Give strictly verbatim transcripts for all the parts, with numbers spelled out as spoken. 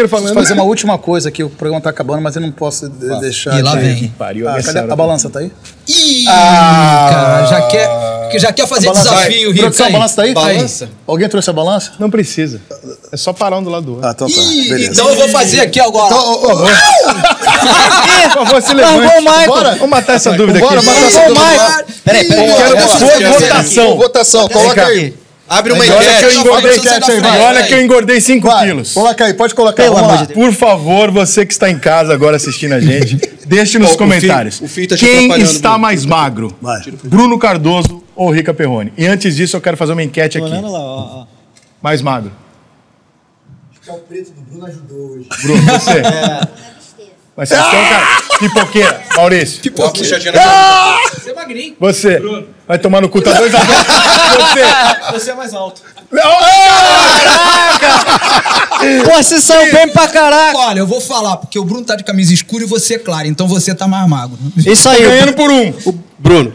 inteiro falando. Preciso fazer uma última coisa que o programa tá acabando, mas eu não posso ah, deixar. E lá de... vem. Pariu, ah, cadê a balança, tá aí? Ih, ah, cara, já quer, já quer fazer desafio, Rica. Produção, a balança tá aí? Balança. Aí. Alguém trouxe a balança? Não precisa. É só parar um do lado do outro. Ah, então tá. Ih, beleza. Então eu vou fazer aqui agora. Então, oh, oh. Por favor, se levante. Bora. Vamos matar essa dúvida aqui. Bora matar essa dúvida. Peraí, quero votação. Votação, coloca aí. Abre uma enquete. Olha que eu engordei, frente, vai, olha vai. que eu engordei cinco quilos. Coloca aí, pode colocar aí. Lá. Por favor, você que está em casa agora assistindo a gente, deixe nos o comentários. O fio, o fio tá quem está mais magro? Vai. Bruno Cardoso ou Rica Perrone? E antes disso, eu quero fazer uma enquete aqui. Lá, ó, ó. Mais magro. Acho que o preto do Bruno ajudou hoje. Bruno, você? É. Mas vocês estão, cara. Pipoqueira, Maurício. Pipoqueira. Você é magrinho. Você. Bruno. Vai tomar no cu, tá dois a dois. Você. Você é mais alto. Não. Caraca! Pô, vocês são bem pra caraca. Olha, eu vou falar, porque o Bruno tá de camisa escura e você é claro, então você tá mais magro. Isso aí. Tô ganhando por um. O Bruno.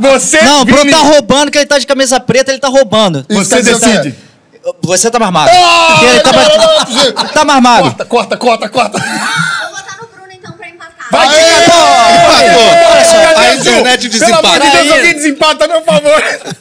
Você. Não, o Bruno tá roubando, que ele tá de camisa preta, ele tá roubando. Você decide. Você tá mais magro. Oh, ele tá, mais... tá mais magro. Corta, corta, corta, corta. Vou botar no Bruno, então, pra empatar. Vai, Aê, Aê, empatou. Aê, Aê, Aê, Aê, Aê, Aê, Aê, a internet desempata. Pelo amor de Deus, alguém desempata, meu favor.